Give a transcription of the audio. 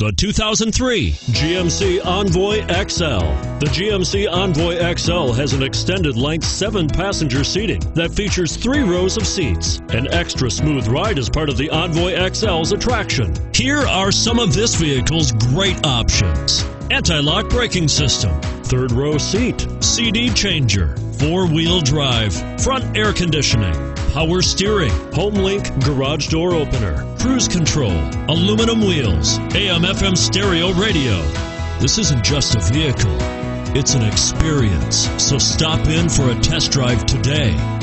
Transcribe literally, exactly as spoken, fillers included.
The two thousand three G M C Envoy X L. The G M C Envoy X L has an extended length seven passenger seating that features three rows of seats. An extra smooth ride is part of the Envoy X L's attraction. Here are some of this vehicle's great options: anti-lock braking system, third row seat, C D changer, four-wheel drive, front air conditioning, power steering, HomeLink garage door opener, cruise control, aluminum wheels, A M F M stereo radio. This isn't just a vehicle, it's an experience. So stop in for a test drive today.